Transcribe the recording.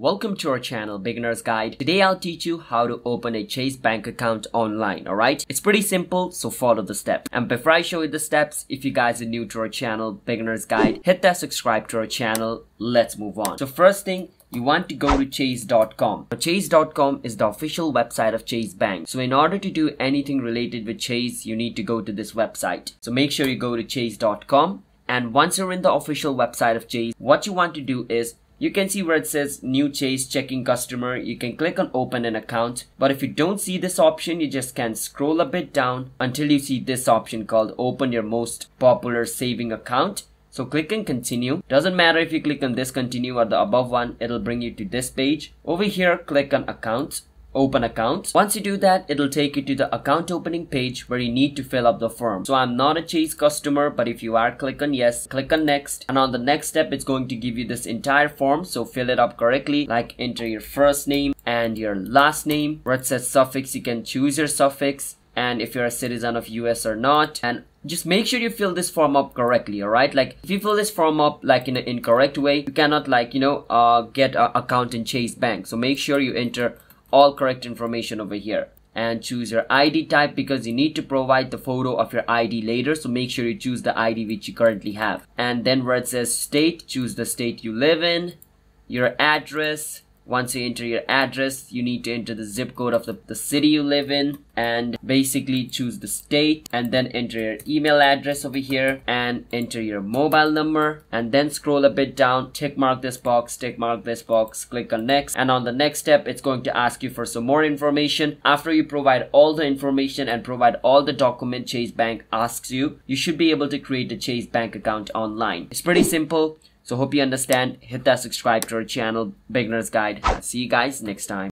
Welcome to our channel, Beginner's Guide. Today I'll teach you how to open a Chase Bank account online, alright? It's pretty simple, so follow the steps. And before I show you the steps, if you guys are new to our channel, Beginner's Guide, hit that subscribe to our channel. Let's move on. So first thing, you want to go to Chase.com. Chase.com is the official website of Chase Bank. So in order to do anything related with Chase, you need to go to this website. So make sure you go to Chase.com. And once you're in the official website of Chase, what you want to do is you can see where it says new Chase checking customer. You can click on open an account. But if you don't see this option, you just can scroll a bit down until you see this option called open your most popular saving account. So click on continue. Doesn't matter if you click on this continue or the above one, it'll bring you to this page. Over here, click on accounts, open accounts. Once you do that, it'll take you to the account opening page where you need to fill up the form. So I'm not a Chase customer, but if you are, click on yes, click on next. And on the next step, it's going to give you this entire form. So fill it up correctly, like enter your first name and your last name. Where it says suffix, you can choose your suffix. And if you're a citizen of US or not, and just make sure you fill this form up correctly, alright? Like, if you fill this form up like in an incorrect way, you cannot get an account in Chase Bank. So make sure you enter all correct information over here. And choose your ID type because you need to provide the photo of your ID later. So make sure you choose the ID which you currently have. And then where it says state, choose the state you live in, your address. Once you enter your address, you need to enter the zip code of the city you live in and basically choose the state, and then enter your email address over here and enter your mobile number, and then scroll a bit down, tick mark this box, click on next. And on the next step, it's going to ask you for some more information. After you provide all the information and provide all the document Chase Bank asks you, you should be able to create a Chase Bank account online. It's pretty simple. So hope you understand. Hit that subscribe to our channel, Beginner's Guide. See you guys next time.